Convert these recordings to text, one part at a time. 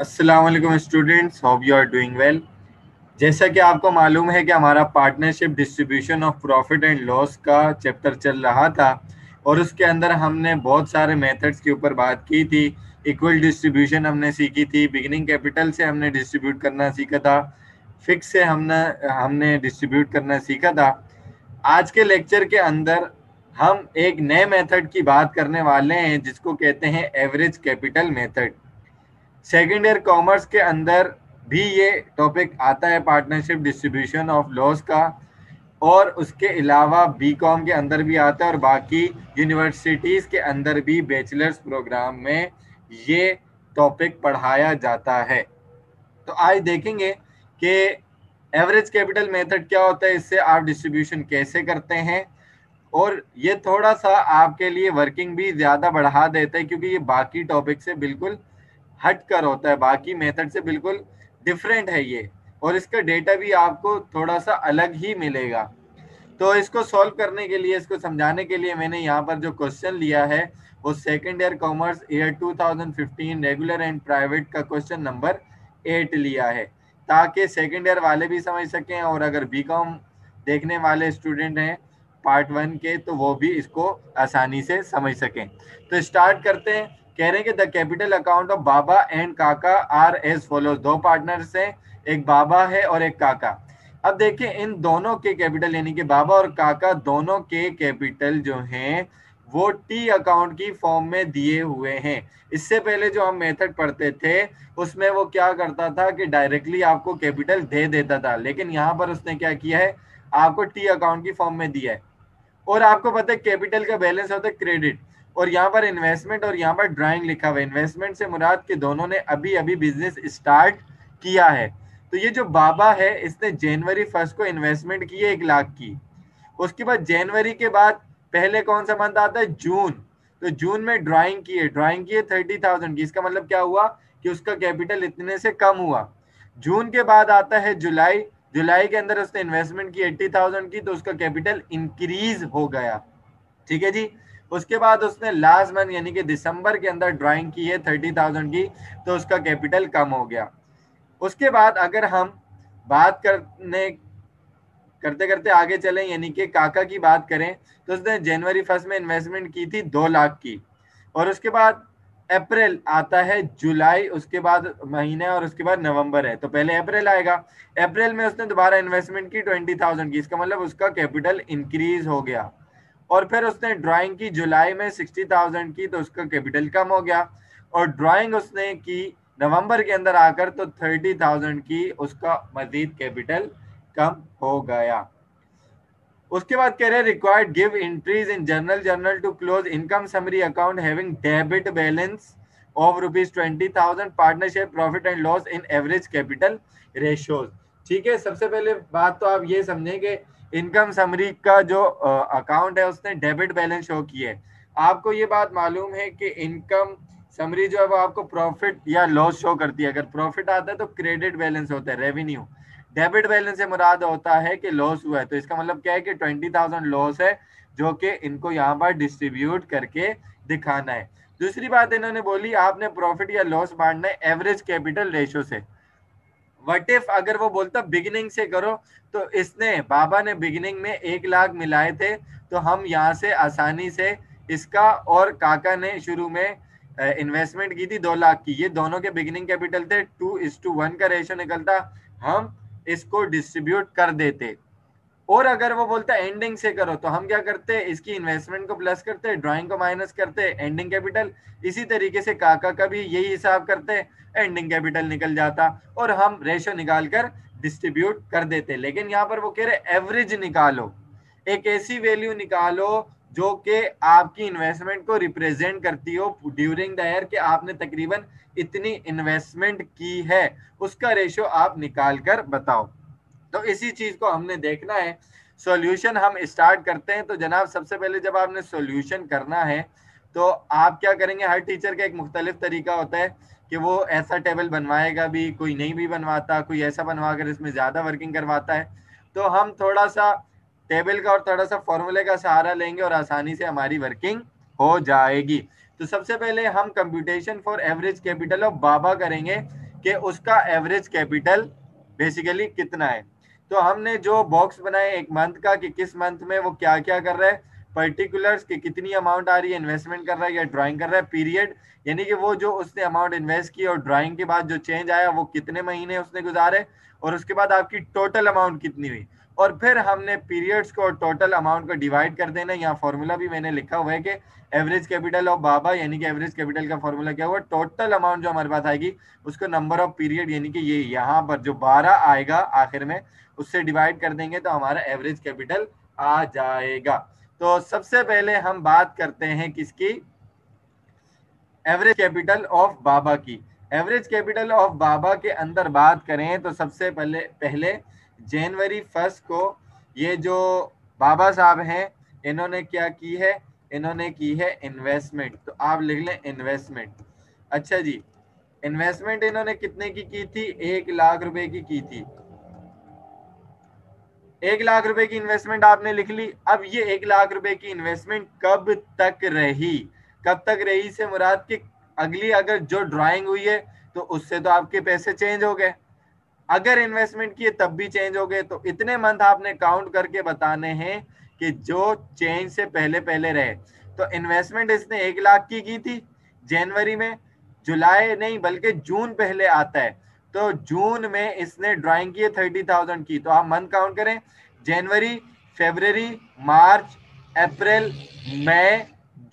अस्सलामुअलैकुम students, hope you are doing well. जैसा कि आपको मालूम है कि हमारा partnership distribution of profit and loss का चैप्टर चल रहा था और उसके अंदर हमने बहुत सारे मेथड्स के ऊपर बात की थी। इक्वल डिस्ट्रीब्यूशन हमने सीखी थी, बिगिनिंग कैपिटल से हमने डिस्ट्रीब्यूट करना सीखा था, फिक्स से हमने डिस्ट्रीब्यूट करना सीखा था। आज के लेक्चर के अंदर हम एक नए मेथड की बात करने वाले हैं जिसको कहते हैं average capital method. Second year commerce के अंदर भी ये टॉपिक आता है, पार्टनरशिप डिस्ट्रीब्यूशन ऑफ लॉस का, और उसके अलावा बीकॉम के अंदर भी आता है और बाकी यूनिवर्सिटीज़ के अंदर भी बैचलर्स प्रोग्राम में ये टॉपिक पढ़ाया जाता है। तो आज देखेंगे कि एवरेज कैपिटल मेथड क्या होता है, इससे आप डिस्ट्रीब्यूशन कैसे करते हैं, और ये थोड़ा सा आपके लिए वर्किंग भी ज़्यादा बढ़ा देता है क्योंकि ये बाकी टॉपिक से बिल्कुल हट कर होता है, बाकी मेथड से बिल्कुल डिफरेंट है ये, और इसका डेटा भी आपको थोड़ा सा अलग ही मिलेगा। तो इसको सॉल्व करने के लिए, इसको समझाने के लिए मैंने यहाँ पर जो क्वेश्चन लिया है वो second year commerce year 2015 regular and private का क्वेश्चन नंबर 8 लिया है, ताकि सेकंड ईयर वाले भी समझ सकें और अगर बीकॉम देखने वाले स्टूडेंट हैं पार्ट 1 के तो वो भी इसको आसानी से समझ सकें। तो स्टार्ट करते हैं। कह रहे हैं कि the capital account of Baba and Kaka are as follows. दो पार्टनर्स हैं, एक बाबा है और एक काका। अब देखिए इन दोनों के कैपिटल, यानी कि बाबा और काका दोनों के कैपिटल जो हैं वो टी अकाउंट की फॉर्म में दिए हुए हैं। इससे पहले जो हम मेथड पढ़ते थे उसमें वो क्या करता था कि डायरेक्टली आपको कैपिटल दे देता था, लेकिन यहाँ पर उसने क्या किया है, आपको टी अकाउंट की फॉर्म में दिया है। और आपको पता है कैपिटल का बैलेंस होता है क्रेडिट, और यहाँ पर इन्वेस्टमेंट और यहाँ पर ड्राइंग लिखा हुआ है। इन्वेस्टमेंट से मुराद के दोनों ने अभी अभी बिजनेस स्टार्ट किया है। तो ये जो बाबा है इसने जनवरी 1 को इन्वेस्टमेंट की है 1 लाख की। उसके बाद जनवरी के बाद पहले कौन सा मंथ आता है, जून। तो जून में ड्राइंग की है 30,000 की। इसका मतलब क्या हुआ कि उसका कैपिटल इतने से कम हुआ। जून के बाद आता है जुलाई के अंदर उसने इन्वेस्टमेंट की 80,000 की, तो उसका कैपिटल इंक्रीज हो गया। ठीक है जी। उसके बाद उसने लास्ट मंथ यानी कि दिसंबर के अंदर ड्राइंग की है 30,000 की, तो उसका कैपिटल कम हो गया। उसके बाद अगर हम बात करते आगे चलें, यानी कि काका की बात करें, तो उसने जनवरी 1 में इन्वेस्टमेंट की थी 2 लाख की, और उसके बाद अप्रैल आता है, जुलाई, उसके बाद महीना और उसके बाद नवंबर है। तो पहले अप्रैल आएगा। अप्रैल में उसने दोबारा इन्वेस्टमेंट की 20,000 की, इसका मतलब उसका कैपिटल इंक्रीज हो गया। और फिर उसने ड्राइंग की जुलाई में 60,000 की, तो उसका कैपिटल कम हो गया। और ड्राइंग उसने की नवंबर के अंदर आकर तो 30,000 की, उसका मजीद कैपिटल कम हो गया। उसके बाद कह रहे हैं required give entries in journal to close income summary account having debit balance of ₹20,000 partnership profit and loss in average capital ratios. ठीक है। सबसे पहले बात तो आप ये समझेंगे, इनकम समरी का जो अकाउंट है उसने डेबिट बैलेंस शो किया है। आपको ये बात मालूम है कि इनकम समरी जो है वो आपको प्रॉफिट या लॉस शो करती है। अगर प्रॉफिट आता है तो क्रेडिट बैलेंस होता है, रेवेन्यू। डेबिट बैलेंस से मुराद होता है कि लॉस हुआ है। तो इसका मतलब क्या है कि 20,000 लॉस है जो कि इनको यहाँ पर डिस्ट्रीब्यूट करके दिखाना है। दूसरी बात इन्होंने बोली, आपने प्रॉफिट या लॉस बांटना है एवरेज कैपिटल रेशियो से। वट इफ अगर वो बोलता बिगिनिंग से करो, तो इसने बाबा ने बिगिनिंग में 1 लाख मिलाए थे, तो हम यहाँ से आसानी से इसका, और काका ने शुरू में इन्वेस्टमेंट की थी 2 लाख की, ये दोनों के बिगिनिंग कैपिटल थे, 2:1 का रेशो निकलता, हम इसको डिस्ट्रीब्यूट कर देते। और अगर वो बोलता एंडिंग से करो, तो हम क्या करते, इसकी इन्वेस्टमेंट को प्लस करते, ड्राइंग को माइनस करते, एंडिंग कैपिटल। इसी तरीके से काका का भी यही हिसाब करते, एंडिंग कैपिटल निकल जाता और हम रेशो निकाल कर डिस्ट्रीब्यूट कर देते। लेकिन यहाँ पर वो कह रहे एवरेज निकालो, एक ऐसी वैल्यू निकालो जो कि आपकी इन्वेस्टमेंट को रिप्रेजेंट करती हो ड्यूरिंग द ईयर, कि आपने तकरीबन इतनी इन्वेस्टमेंट की है, उसका रेशो आप निकाल कर बताओ। तो इसी चीज़ को हमने देखना है। सॉल्यूशन हम स्टार्ट करते हैं। तो जनाब सबसे पहले जब आपने सॉल्यूशन करना है तो आप क्या करेंगे, हर टीचर का एक मुख्तलिफ तरीका होता है कि वो ऐसा टेबल बनवाएगा भी, कोई नहीं भी बनवाता, कोई ऐसा बनवा कर इसमें ज़्यादा वर्किंग करवाता है। तो हम थोड़ा सा टेबल का और थोड़ा सा फॉर्मूले का सहारा लेंगे और आसानी से हमारी वर्किंग हो जाएगी। तो सबसे पहले हम computation for average capital of Baba करेंगे कि उसका एवरेज कैपिटल बेसिकली कितना है। तो हमने जो बॉक्स बनाए एक मंथ का कि किस मंथ में वो क्या क्या कर रहा है, पर्टिकुलर्स कि कितनी अमाउंट आ रही है, इन्वेस्टमेंट कर रहा है या ड्राइंग कर रहा है, पीरियड यानी कि वो जो उसने अमाउंट इन्वेस्ट की और ड्राइंग के बाद जो चेंज आया वो कितने महीने उसने गुजारे, और उसके बाद आपकी टोटल अमाउंट कितनी हुई। और फिर हमने पीरियड्स को और टोटल अमाउंट को डिवाइड कर देना। यहाँ फॉर्मूला भी मैंने लिखा हुआ है कि एवरेज कैपिटल ऑफ बाबा यानी कि एवरेज कैपिटल का फॉर्मूला क्या हुआ, टोटल अमाउंट जो हमारे पास आएगी उसको नंबर ऑफ पीरियड यानी कि ये यहाँ पर जो 12 आएगा आखिर में उससे डिवाइड कर देंगे तो हमारा एवरेज कैपिटल आ जाएगा। तो सबसे पहले हम बात करते हैं किसकी, एवरेज कैपिटल ऑफ बाबा की। एवरेज कैपिटल ऑफ बाबा के अंदर बात करें तो सबसे पहले जनवरी 1 को ये जो बाबा साहब हैं इन्होंने क्या की है, इन्होंने की है इन्वेस्टमेंट। तो आप लिख लें इन्वेस्टमेंट। अच्छा जी, इन्वेस्टमेंट इन्होंने कितने की थी, 1 लाख रुपए की थी। 1 लाख रुपए की इन्वेस्टमेंट आपने लिख ली। अब ये 1 लाख रुपए की इन्वेस्टमेंट कब तक रही, कब तक रही से मुराद की अगली अगर जो ड्राइंग हुई है तो उससे तो आपके पैसे चेंज हो गए, अगर इन्वेस्टमेंट किए तब भी चेंज हो गए। तो इतने मंथ आपने काउंट करके बताने हैं कि जो चेंज से पहले पहले रहे। तो इन्वेस्टमेंट इसने 1 लाख की थी जनवरी में, जुलाई नहीं बल्कि जून पहले आता है, तो जून में इसने ड्राइंग की 30,000 की। तो आप मंथ काउंट करें, जनवरी, फरवरी, मार्च, अप्रैल, मई,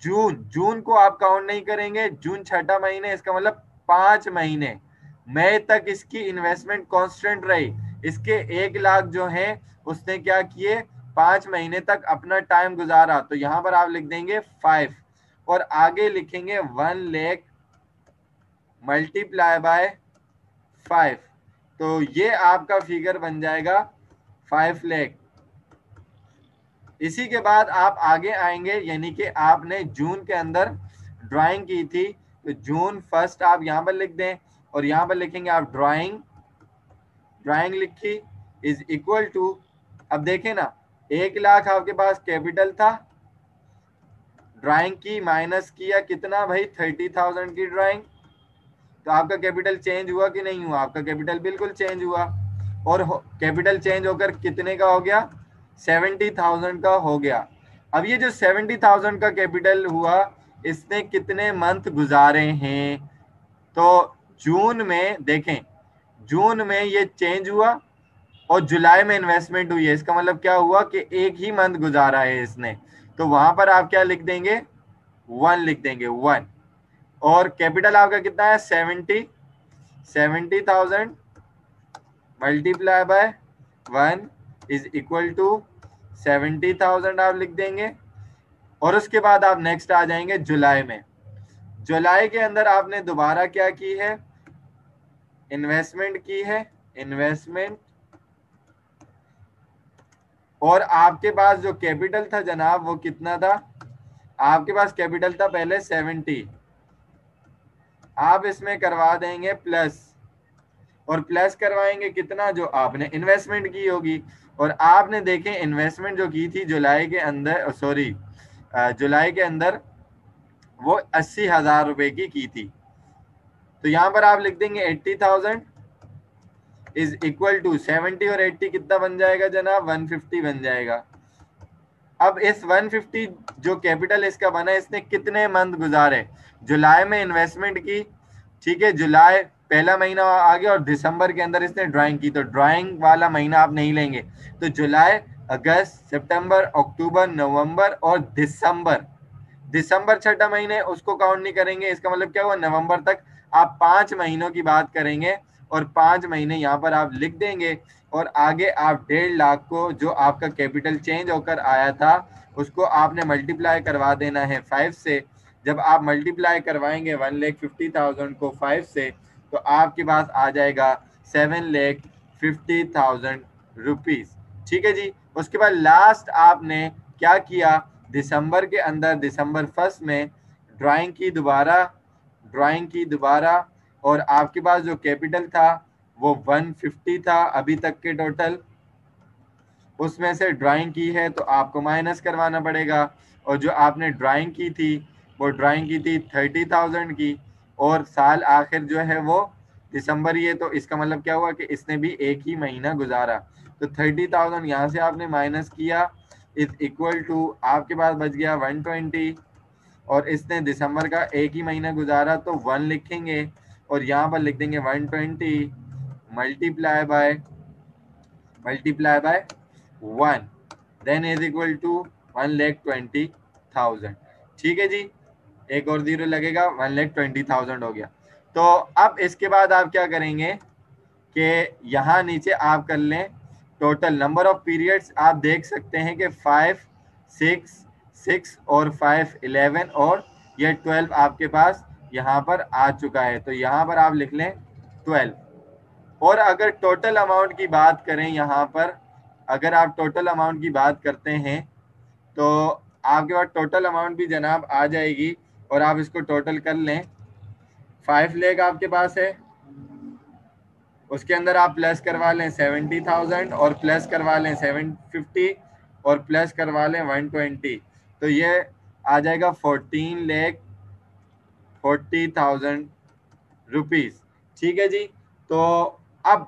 जून। जून को आप काउंट नहीं करेंगे, जून छठा महीने, इसका मतलब 5 महीने। मई तक इसकी इन्वेस्टमेंट कांस्टेंट रही, इसके 1 लाख जो हैं उसने क्या किए 5 महीने तक अपना टाइम गुजारा। तो यहाँ पर आप लिख देंगे 5 और आगे लिखेंगे 1 लाख मल्टीप्लाई बाय 5। तो ये आपका फिगर बन जाएगा 5 लाख। इसी के बाद आप आगे आएंगे यानी कि आपने जून के अंदर ड्राइंग की थी तो जून 1 आप यहाँ पर लिख दें और यहाँ पर लिखेंगे आप ड्राइंग लिखी इज इक्वल टू। अब देखें ना, 1 लाख आपके पास कैपिटल था, ड्राइंग की माइनस किया कितना भाई 30,000 की ड्राइंग, तो आपका कैपिटल चेंज हुआ कि नहीं हुआ, आपका कैपिटल बिल्कुल चेंज हुआ। और कैपिटल चेंज होकर कितने का हो गया, 70,000 का हो गया। अब ये जो 70,000 का कैपिटल हुआ इसने कितने मंथ गुजारे हैं, तो जून में देखें, जून में ये चेंज हुआ और जुलाई में इन्वेस्टमेंट हुई है, इसका मतलब क्या हुआ कि एक ही मंथ गुजारा है इसने। तो वहां पर आप क्या लिख देंगे, 1 लिख देंगे, 1। और कैपिटल आपका कितना है 70,000 multiply by 1 is equal to 70,000 आप लिख देंगे। और उसके बाद आप नेक्स्ट आ जाएंगे जुलाई में। जुलाई के अंदर आपने दोबारा क्या की है, इन्वेस्टमेंट की है, इन्वेस्टमेंट। और आपके पास जो कैपिटल था जनाब वो कितना था, आपके पास कैपिटल था पहले 70, आप इसमें करवा देंगे प्लस, और प्लस करवाएंगे कितना जो आपने इन्वेस्टमेंट की होगी। और आपने देखें इन्वेस्टमेंट जो की थी जुलाई के अंदर, सॉरी जुलाई के अंदर वो 80,000 रुपए की थी। तो यहाँ पर आप लिख देंगे 80,000 इज इक्वल टू 70 और 80 कितना बन जाएगा जनाब 150 बन जाएगा। अब इस 150 जो कैपिटल इसका बना इसने कितने मंथ गुजारे, जुलाई में इन्वेस्टमेंट की, ठीक है, जुलाई पहला महीना आ गया और दिसंबर के अंदर इसने ड्राइंग की, तो ड्राइंग वाला महीना आप नहीं लेंगे। तो जुलाई, अगस्त, सितंबर, अक्टूबर, नवंबर और दिसंबर, दिसंबर छठा महीने उसको काउंट नहीं करेंगे, इसका मतलब क्या हुआ नवंबर तक। आप 5 महीनों की बात करेंगे और 5 महीने यहाँ पर आप लिख देंगे और आगे आप 1.5 लाख को जो आपका कैपिटल चेंज होकर आया था उसको आपने मल्टीप्लाई करवा देना है 5 से। जब आप मल्टीप्लाई करवाएंगे 1,50,000 को 5 से तो आपके पास आ जाएगा 7,50,000 रुपीज़, ठीक है जी। उसके बाद लास्ट आपने क्या किया, दिसंबर के अंदर दिसंबर 1 में ड्राइंग की दोबारा, ड्राइंग की दोबारा, और आपके पास जो कैपिटल था वो 150 था अभी तक के टोटल, उसमें से ड्राइंग की है तो आपको माइनस करवाना पड़ेगा। और जो आपने ड्राइंग की थी वो ड्राइंग की थी 30,000 की और साल आखिर जो है वो दिसंबर ये, तो इसका मतलब क्या हुआ कि इसने भी एक ही महीना गुजारा। तो 30,000 यहाँ से आपने माइनस किया, इज इक्वल टू आपके पास बच गया 120, और इसने दिसंबर का एक ही महीना गुजारा तो 1 लिखेंगे और यहाँ पर लिख देंगे 120 multiply by 1, then is equal to 1,20,000। ठीक है जी, एक और जीरो लगेगा, 1,20,000 हो गया। तो अब इसके बाद आप क्या करेंगे कि यहाँ नीचे आप कर लें टोटल नंबर ऑफ पीरियड्स। आप देख सकते हैं कि 5, 6 और 5, 11 और ये 12 आपके पास यहाँ पर आ चुका है। तो यहाँ पर आप लिख लें 12। और अगर टोटल अमाउंट की बात करें, यहाँ पर अगर आप टोटल अमाउंट की बात करते हैं तो आपके पास टोटल अमाउंट भी जनाब आ जाएगी। और आप इसको टोटल कर लें, 5 लाख आपके पास है, उसके अंदर आप प्लस करवा लें 70,000 और प्लस करवा लें 750 और प्लस करवा लें 120, तो ये आ जाएगा 14,40,000 रुपीज़। ठीक है जी, तो अब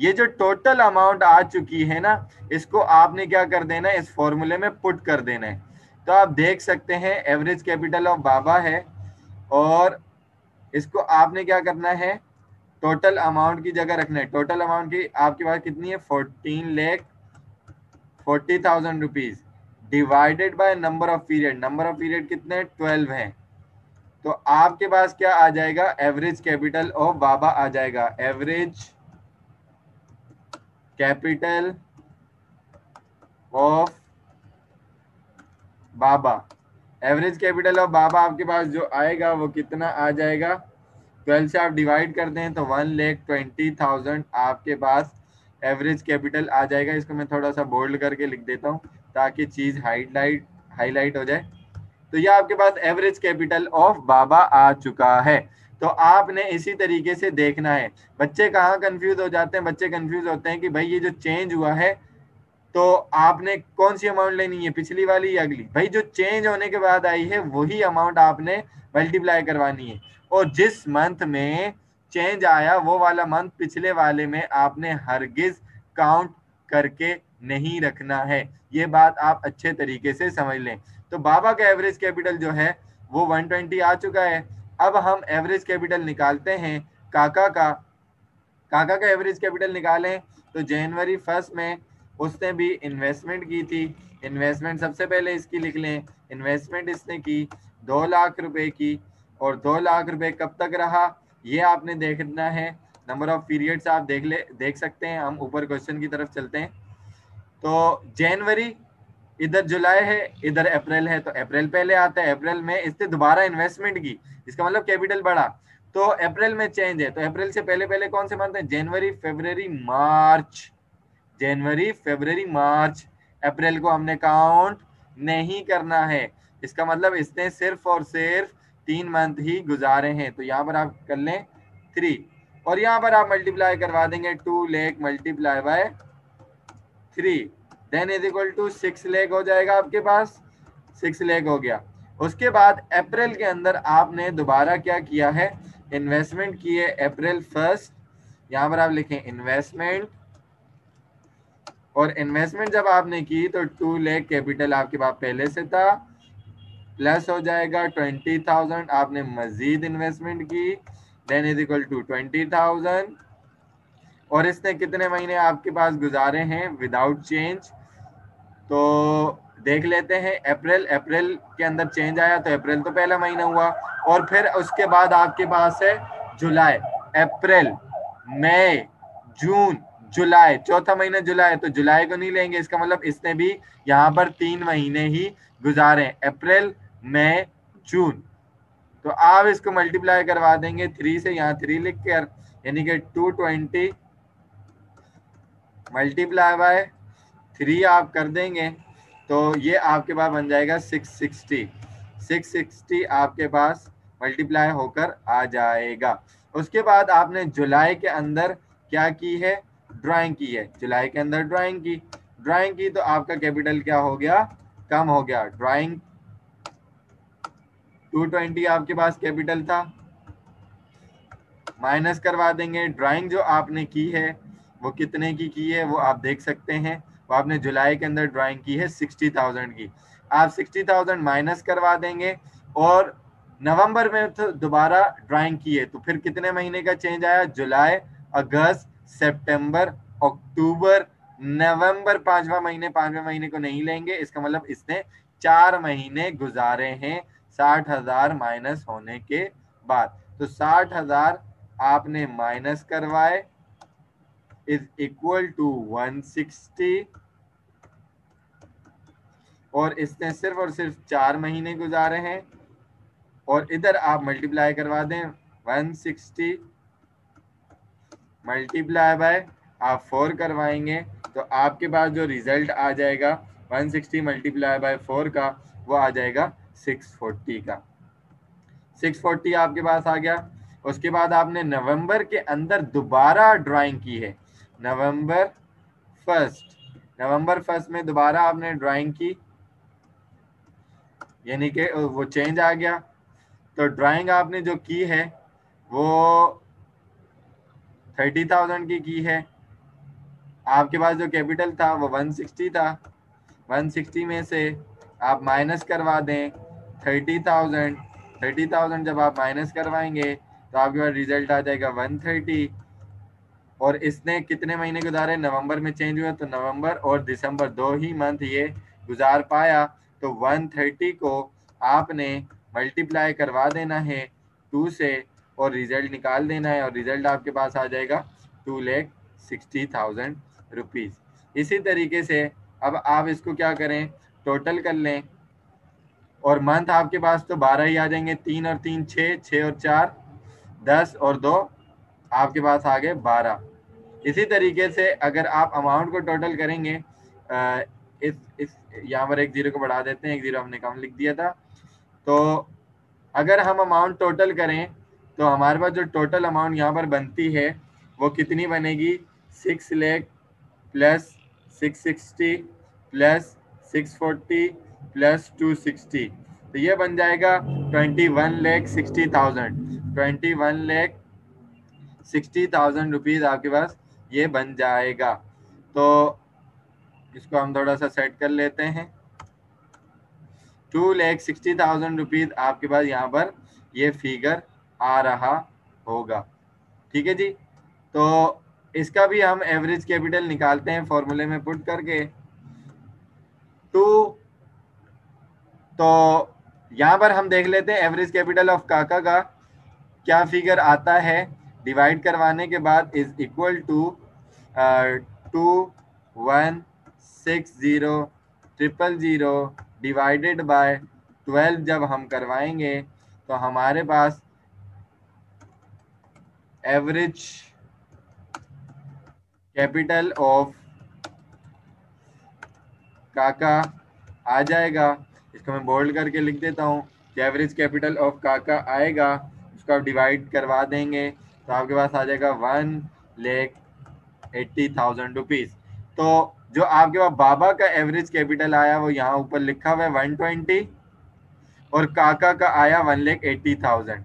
ये जो टोटल अमाउंट आ चुकी है ना, इसको आपने क्या कर देना है, इस फॉर्मूले में पुट कर देना है। तो आप देख सकते हैं एवरेज कैपिटल ऑफ बाबा है, और इसको आपने क्या करना है, टोटल अमाउंट की जगह रखना है। टोटल अमाउंट की आपके पास कितनी है, 14,40,000 rupees divided by number of period. Number of period कितने हैं, 12 हैं। तो आपके पास क्या आ जाएगा, एवरेज कैपिटल ऑफ बाबा आ जाएगा। Average capital of Baba, average capital of Baba आपके पास जो आएगा वो कितना आ जाएगा, 12 से आप डिवाइड करते हैं तो 1,20,000 आपके पास एवरेज कैपिटल आ जाएगा। इसको मैं थोड़ा सा बोल्ड करके लिख देता हूँ ताकि चीज़ हाईलाइट हो जाए। तो ये आपके पास एवरेज कैपिटल ऑफ बाबा आ चुका है। तो आपने इसी तरीके से देखना है। बच्चे कहाँ कन्फ्यूज़ हो जाते हैं, बच्चे कन्फ्यूज़ होते हैं कि भाई ये जो चेंज हुआ है तो आपने कौन सी अमाउंट लेनी है, पिछली वाली या अगली। भाई जो चेंज होने के बाद आई है वही अमाउंट आपने मल्टीप्लाई करवानी है, और जिस मंथ में चेंज आया वो वाला मंथ पिछले वाले में आपने हरगिज काउंट करके नहीं रखना है। ये बात आप अच्छे तरीके से समझ लें। तो बाबा का एवरेज कैपिटल जो है वो 120 आ चुका है। अब हम एवरेज कैपिटल निकालते हैं काका का एवरेज कैपिटल निकालें तो जनवरी 1 में उसने भी इन्वेस्टमेंट की थी। इन्वेस्टमेंट सबसे पहले इसकी लिख लें, इन्वेस्टमेंट इसने की 2 लाख रुपए की, और 2 लाख रुपए कब तक रहा ये आपने देखना है। नंबर ऑफ पीरियड्स आप देख सकते हैं। हम ऊपर क्वेश्चन की तरफ चलते हैं। तो जनवरी, इधर जुलाई है, इधर अप्रैल है, तो अप्रैल पहले आता है। अप्रैल में इसने दोबारा इन्वेस्टमेंट की, इसका मतलब कैपिटल बढ़ा। तो अप्रैल में चेंज है, तो अप्रैल से पहले कौन से मंथ है, जनवरी, फरवरी, मार्च। अप्रैल को हमने काउंट नहीं करना है, इसका मतलब इसने सिर्फ और सिर्फ 3 मंथ ही गुजारे हैं। तो यहाँ पर आप कर लें 3, और यहाँ पर आप मल्टीप्लाई करवा देंगे 2 lakh multiply by 3, then is equal to 6 lakh हो जाएगा आपके पास। 6 लाख हो गया। उसके बाद अप्रैल के अंदर आपने दोबारा क्या किया है, इन्वेस्टमेंट की है। अप्रैल 1 यहाँ पर आप लिखें इन्वेस्टमेंट, और इन्वेस्टमेंट जब आपने की तो 2 लाख कैपिटल आपके पास पहले से था, प्लस हो जाएगा 20,000 आपने मजीद इन्वेस्टमेंट की, देन इज इक्वल टू 20,000। और इसने कितने महीने आपके पास गुजारे हैं विदाउट चेंज, तो देख लेते हैं। अप्रैल के अंदर चेंज आया तो अप्रैल तो पहला महीना हुआ, और फिर उसके बाद आपके पास है जुलाई, अप्रैल, मई, जून, जुलाई, चौथा महीना जुलाई, तो जुलाई को नहीं लेंगे। इसका मतलब इसने भी यहाँ पर 3 महीने ही गुजारे, अप्रैल, मई, जून। तो आप इसको मल्टीप्लाई करवा देंगे 3 से, यहाँ 3 लिख कर, यानी कि 220 मल्टीप्लाई बाय 3 आप कर देंगे तो ये आपके पास बन जाएगा 660। 660 आपके पास मल्टीप्लाई होकर आ जाएगा। उसके बाद आपने जुलाई के अंदर क्या की है, ड्राइंग की है। जुलाई के अंदर ड्राइंग की तो आपका कैपिटल क्या हो गया, कम हो गया। ड्राइंग 220 आपके पास कैपिटल था, माइनस करवा देंगे। ड्राइंग जो आपने की है वो कितने की है वो आप देख सकते हैं, वो आपने जुलाई के अंदर ड्राइंग की है 60,000 की। आप 60,000 माइनस करवा देंगे और नवंबर में तो दोबारा ड्राइंग की है, तो फिर कितने महीने का चेंज आया? जुलाई, अगस्त, सितंबर, अक्टूबर, नवंबर, पांचवा महीने को नहीं लेंगे। इसका मतलब इसने 4 महीने गुजारे हैं 60,000 माइनस होने के बाद। तो 60,000 आपने माइनस करवाए इज इक्वल टू 160 और इसने सिर्फ और सिर्फ 4 महीने गुजारे हैं। और इधर आप मल्टीप्लाई करवा दें 160 मल्टीप्लाई बाय आप 4 करवाएंगे तो आपके पास जो रिजल्ट आ जाएगा 160 मल्टीप्लाई बाय 4 का वो आ जाएगा 640 का। 640 आपके पास आ गया। उसके बाद आपने नवंबर के अंदर दोबारा ड्राइंग की है, नवंबर फर्स्ट में दोबारा आपने ड्राइंग की, यानी कि वो चेंज आ गया। तो ड्राइंग आपने जो की है वो 30,000 की है। आपके पास जो कैपिटल था वो 160 था, 160 में से आप माइनस करवा दें 30,000। 30,000 जब आप माइनस करवाएंगे तो आपके पास रिजल्ट आ जाएगा 130। और इसने कितने महीने गुजारे? नवंबर में चेंज हुआ तो नवंबर और दिसंबर 2 ही मंथ ये गुजार पाया। तो 130 को आपने मल्टीप्लाई करवा देना है 2 से और रिजल्ट निकाल देना है और रिजल्ट आपके पास आ जाएगा 2,60,000 रुपीज़। इसी तरीके से अब आप इसको क्या करें, टोटल कर लें। और मंथ आपके पास तो 12 ही आ जाएंगे, 3 और 3 6 और 4 10 और 2 आपके पास आ गए 12। इसी तरीके से अगर आप अमाउंट को टोटल करेंगे, इस यहाँ पर 1 जीरो को बढ़ा देते हैं, 1 जीरो हमने कम लिख दिया था। तो अगर हम अमाउंट टोटल करें तो हमारे पास जो टोटल अमाउंट यहाँ पर बनती है वो कितनी बनेगी? 6 लाख प्लस 660 प्लस 640 प्लस 260, तो ये बन जाएगा 21,60,000। 21,60,000 रुपीज़ आपके पास ये बन जाएगा। तो इसको हम थोड़ा सा सेट कर लेते हैं। 2,60,000 रुपीज़ आपके पास यहाँ पर ये फिगर आ रहा होगा। ठीक है जी। तो इसका भी हम एवरेज कैपिटल निकालते हैं फॉर्मूले में पुट करके। तो यहाँ पर हम देख लेते हैं एवरेज कैपिटल ऑफ काका का क्या फिगर आता है। डिवाइड करवाने के बाद is equal to 21,60,000 divided by 12 जब हम करवाएंगे तो हमारे पास एवरेज कैपिटल ऑफ काका आ जाएगा। इसको मैं बोल्ड करके लिख देता हूँ कि एवरेज कैपिटल ऑफ काका आएगा। उसको आप डिवाइड करवा देंगे तो आपके पास आ जाएगा 1,80,000 रुपीज़। तो जो आपके पास बाबा का एवरेज कैपिटल आया वो यहाँ ऊपर लिखा हुआ है 120 और काका का आया 1,80,000।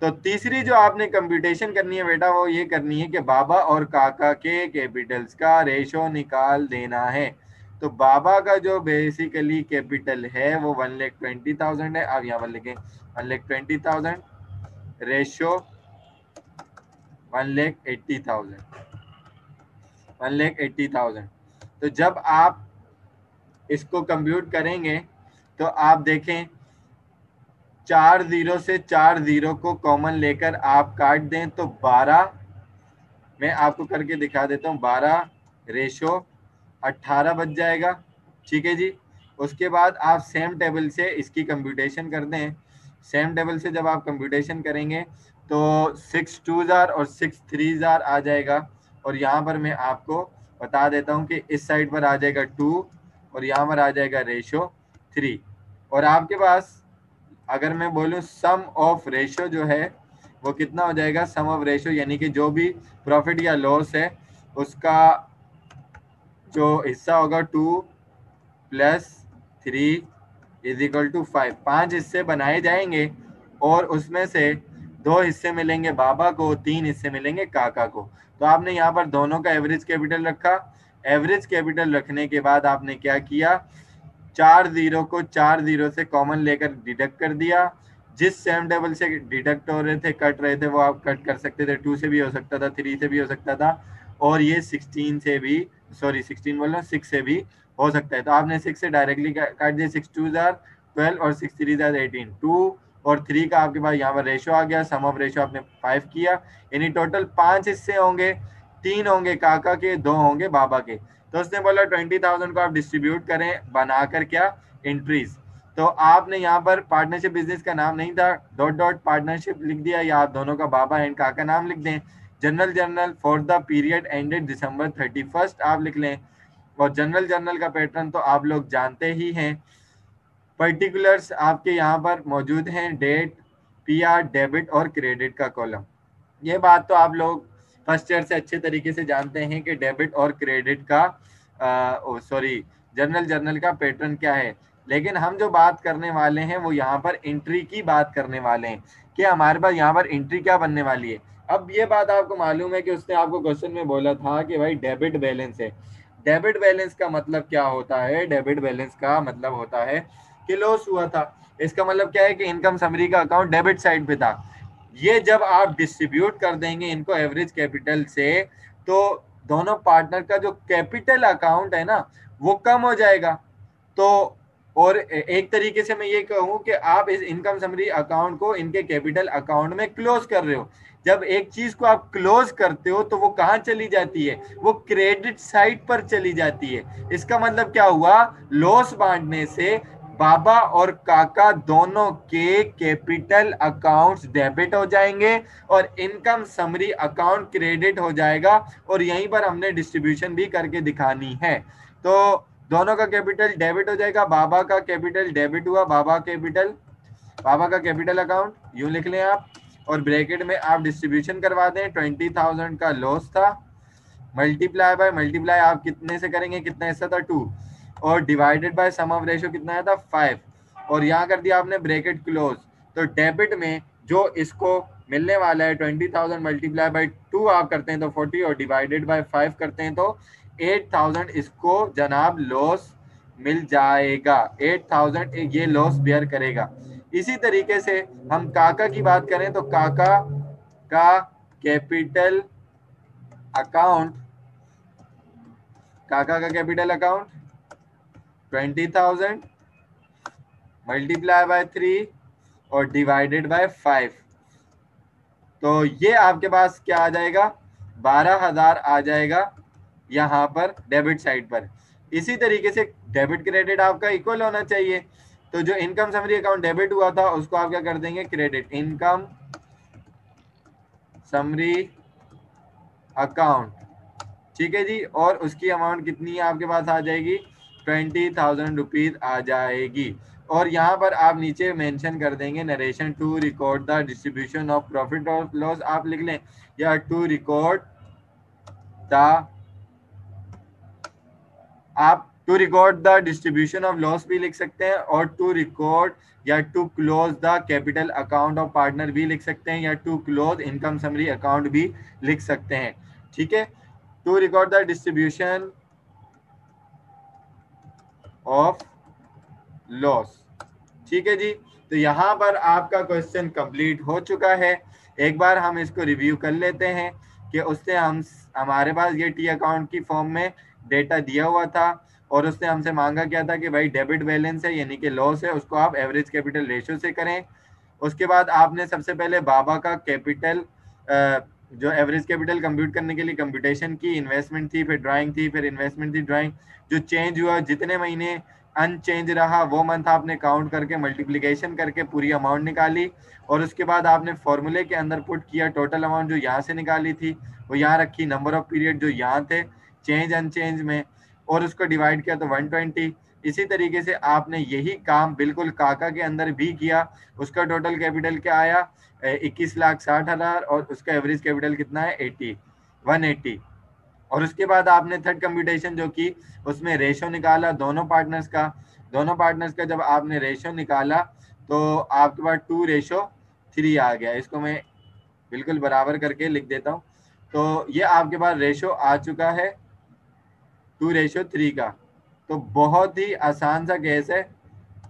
तो तीसरी जो आपने कंप्यूटेशन करनी है बेटा वो ये करनी है कि बाबा और काका के कैपिटल्स का रेशो निकाल देना है। तो बाबा का जो बेसिकली कैपिटल है वो 1,20,000 है। आप यहाँ पर लिखें 1,20,000 रेशो 1,80,000। तो जब आप इसको कंप्यूट करेंगे तो आप देखें 4 जीरो से 4 जीरो को कॉमन लेकर आप काट दें तो 12, मैं आपको करके दिखा देता हूँ, 12 रेशो 18 बच जाएगा। ठीक है जी। उसके बाद आप सेम टेबल से इसकी कंप्यूटेशन कर दें। सेम टेबल से जब आप कंप्यूटेशन करेंगे तो 6 2,000 और 6 3,000 आ जाएगा। और यहाँ पर मैं आपको बता देता हूँ कि इस साइड पर आ जाएगा 2 और यहाँ पर आ जाएगा रेशो 3। और आपके पास अगर मैं बोलूँ सम ऑफ रेशो जो है वो कितना हो जाएगा? सम ऑफ रेशो यानी कि जो भी प्रॉफिट या लॉस है उसका जो हिस्सा होगा 2 + 3 = 5। 5 हिस्से बनाए जाएंगे और उसमें से दो हिस्से मिलेंगे बाबा को, तीन हिस्से मिलेंगे काका को। तो आपने यहाँ पर दोनों का एवरेज कैपिटल रखा। एवरेज कैपिटल रखने के बाद आपने क्या किया, 4 जीरो को 4 जीरो से कॉमन लेकर डिडक्ट कर दिया। जिस सेम टेबल से डिडक्ट हो रहे थे, कट रहे थे, वो आप कट कर सकते थे। 2 से भी हो सकता था, 3 से भी हो सकता था, और ये 16 से भी, सॉरी 16 बोल रहा हूँ, 6 से भी हो सकता है। तो आपने 6 से डायरेक्टली काट दिया। 6 2 12 और 6 3 18। 2 और 3 का आपके पास यहाँ पर रेशो आ गया। सम ऑफ रेशो आपने 5 किया। यानी टोटल 5 हिस्से होंगे, 3 होंगे काका के, 2 होंगे बाबा के। तो उसने बोला 20,000 को आप डिस्ट्रीब्यूट करें बनाकर क्या एंट्रीज। तो आपने यहाँ पर पार्टनरशिप बिजनेस का नाम नहीं था, डॉट डॉट पार्टनरशिप लिख दिया, या आप दोनों का बाबा एंड काका नाम लिख दें। Journal for the period ended December 31st आप लिख लें। और जनरल का पैटर्न तो आप लोग जानते ही हैं। पर्टिकुलर्स आपके यहाँ पर मौजूद हैं, डेट, PR, डेबिट और क्रेडिट का कॉलम। ये बात तो आप लोग फर्स्ट ईयर से अच्छे तरीके से जानते हैं कि डेबिट और क्रेडिट का, सॉरी जनरल का पैटर्न क्या है। लेकिन हम जो बात करने वाले हैं वो यहाँ पर एंट्री की बात करने वाले हैं कि हमारे पास यहाँ पर एंट्री क्या बनने वाली है। अब ये बात आपको मालूम है कि उसने आपको क्वेश्चन में बोला था कि भाई डेबिट बैलेंस है। डेबिट बैलेंस का मतलब क्या होता है? डेबिट बैलेंस का मतलब होता है कि लॉस हुआ था। इसका मतलब क्या है कि इनकम समरी का अकाउंट डेबिट साइड पे था। ये जब आप डिस्ट्रीब्यूट कर देंगे इनको एवरेज कैपिटल से, तो दोनों पार्टनर का जो कैपिटल अकाउंट है ना वो कम हो जाएगा। तो और एक तरीके से मैं ये कहूँ कि आप इस इनकम समरी अकाउंट को इनके कैपिटल अकाउंट में क्लोज कर रहे हो। जब एक चीज को आप क्लोज करते हो तो वो कहाँ चली जाती है? वो क्रेडिट साइड पर चली जाती है। इसका मतलब क्या हुआ, लॉस बांटने से बाबा और काका दोनों के कैपिटल अकाउंट्स डेबिट हो जाएंगे और इनकम समरी अकाउंट क्रेडिट हो जाएगा। और यहीं पर हमने डिस्ट्रीब्यूशन भी करके दिखानी है। तो दोनों का कैपिटल डेबिट हो जाएगा। बाबा का कैपिटल डेबिट हुआ, बाबा का कैपिटल अकाउंट यूं लिख लें आप, और ब्रैकेट में आप डिस्ट्रीब्यूशन करवा दें। 20,000 का लॉस था, मल्टीप्लाई आप कितने से करेंगे, कितना हिस्सा था 2, और divided by sum of ratio कितना आया था 5, और यहाँ कर दिया आपने ब्रैकेट क्लोज। तो डेबिट में जो इसको मिलने वाला है 20,000 मल्टीप्लाई बाय 2 आप करते हैं तो 40, और डिवाइडेड बाय 5 करते हैं तो 8,000 इसको जनाब लॉस मिल जाएगा। 8,000 ये लॉस बेयर करेगा। इसी तरीके से हम काका की बात करें तो काका का कैपिटल अकाउंट 20,000 मल्टीप्लाई बाय 3 और डिवाइडेड बाय 5, तो ये आपके पास क्या आ जाएगा, 12,000 आ जाएगा यहाँ पर डेबिट साइड पर। इसी तरीके से डेबिट क्रेडिट आपका इक्वल होना चाहिए। तो जो इनकम समरी अकाउंट डेबिट हुआ था उसको आप क्या कर देंगे, क्रेडिट। इनकम समरी अकाउंट, ठीक है जी। और उसकी अमाउंट कितनी है आपके पास आ जाएगी, 20,000 रुपीज आ जाएगी। और यहाँ पर आप नीचे मेंशन कर देंगे narration to record the distribution of profit और लॉस आप लिख लें, या to record the distribution of loss भी लिख सकते हैं, और टू रिकॉर्ड या to close the capital account of partner भी लिख सकते हैं, या to close income summary account भी लिख सकते हैं, ठीक है। To record the distribution of loss, ठीक है जी। तो यहाँ पर आपका क्वेश्चन कंप्लीट हो चुका है। एक बार हम इसको रिव्यू कर लेते हैं कि उससे हमारे पास ये टी अकाउंट की फॉर्म में डेटा दिया हुआ था, और उसने हमसे मांगा क्या था कि भाई डेबिट बैलेंस है यानी कि लॉस है, उसको आप एवरेज कैपिटल रेशियो से करें। उसके बाद आपने सबसे पहले बाबा का कैपिटल जो एवरेज कैपिटल कंप्यूट करने के लिए कंप्यूटेशन की, इन्वेस्टमेंट थी, फिर ड्राइंग थी, फिर इन्वेस्टमेंट थी, ड्राइंग, जो चेंज हुआ, जितने महीने अनचेंज रहा वो मंथ आपने काउंट करके मल्टीप्लिकेशन करके पूरी अमाउंट निकाली। और उसके बाद आपने फॉर्मूले के अंदर पुट किया, टोटल अमाउंट जो यहाँ से निकाली थी वो यहाँ रखी, नंबर ऑफ पीरियड जो यहाँ थे चेंज अनचेंज में, और उसको डिवाइड किया तो 120। इसी तरीके से आपने यही काम बिल्कुल काका के अंदर भी किया। उसका टोटल कैपिटल क्या आया, 21,60,000, और उसका एवरेज कैपिटल कितना है 180। और उसके बाद आपने थर्ड कंप्यूटेशन जो की उसमें रेशो निकाला दोनों पार्टनर्स का जब आपने रेशो निकाला तो आपके पास 2:3 आ गया। इसको मैं बिल्कुल बराबर करके लिख देता हूँ। तो ये आपके पास रेशो आ चुका है 2:3 का। तो बहुत ही आसान सा केस है,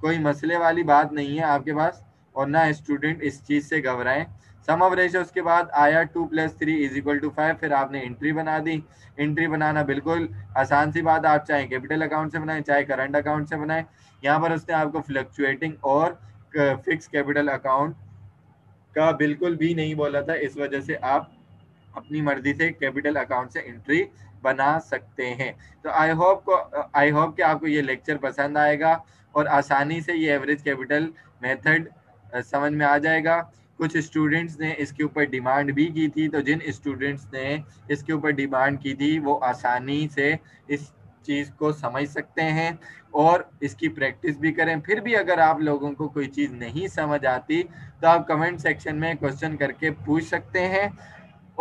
कोई मसले वाली बात नहीं है आपके पास, और ना स्टूडेंट इस चीज़ से घबराएं। सम ऑफ रेशियोज के बाद आया 2+3=5। फिर आपने एंट्री बना दी। एंट्री बनाना बिल्कुल आसान सी बात, आप चाहे कैपिटल अकाउंट से बनाएं चाहे करंट अकाउंट से बनाएं। यहाँ पर उसने आपको फ्लक्चुएटिंग और फिक्स कैपिटल अकाउंट का बिल्कुल भी नहीं बोला था, इस वजह से आप अपनी मर्जी से कैपिटल अकाउंट से एंट्री बना सकते हैं। तो आई होप कि आपको ये लेक्चर पसंद आएगा और आसानी से ये एवरेज कैपिटल मेथड समझ में आ जाएगा। कुछ स्टूडेंट्स ने इसके ऊपर डिमांड भी की थी, तो जिन स्टूडेंट्स ने इसके ऊपर डिमांड की थी वो आसानी से इस चीज़ को समझ सकते हैं और इसकी प्रैक्टिस भी करें। फिर भी अगर आप लोगों को कोई चीज़ नहीं समझ आती तो आप कमेंट सेक्शन में क्वेश्चन करके पूछ सकते हैं।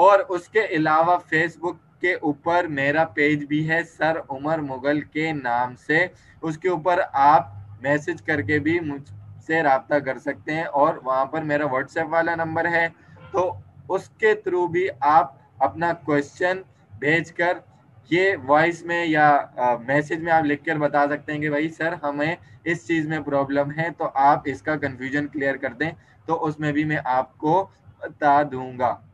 और उसके अलावा फेसबुक के ऊपर मेरा पेज भी है सर उमर मुगल के नाम से, उसके ऊपर आप मैसेज करके भी मुझसे रब्ता कर सकते हैं। और वहाँ पर मेरा व्हाट्सएप वाला नंबर है, तो उसके थ्रू भी आप अपना क्वेश्चन भेजकर ये वॉइस में या मैसेज में आप लिखकर बता सकते हैं कि भाई सर हमें इस चीज़ में प्रॉब्लम है, तो आप इसका कन्फ्यूजन क्लियर कर दें, तो उसमें भी मैं आपको बता दूंगा।